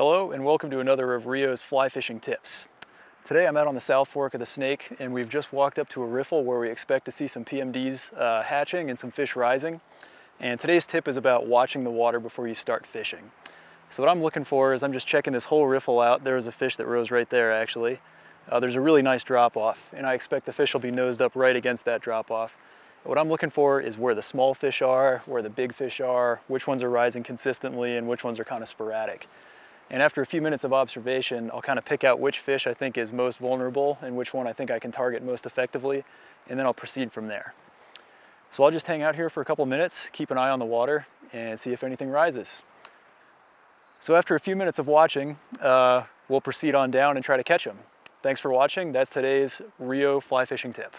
Hello and welcome to another of RIO's fly fishing tips. Today I'm out on the South Fork of the Snake and we've just walked up to a riffle where we expect to see some PMDs hatching and some fish rising. And today's tip is about watching the water before you start fishing. So what I'm looking for is I'm just checking this whole riffle out. There was a fish that rose right there actually. There's a really nice drop off and I expect the fish will be nosed up right against that drop off. What I'm looking for is where the small fish are, where the big fish are, which ones are rising consistently and which ones are kind of sporadic. And after a few minutes of observation, I'll kind of pick out which fish I think is most vulnerable and which one I think I can target most effectively, and then I'll proceed from there. So I'll just hang out here for a couple minutes, keep an eye on the water, and see if anything rises. So after a few minutes of watching, we'll proceed on down and try to catch them. Thanks for watching. That's today's RIO fly fishing tip.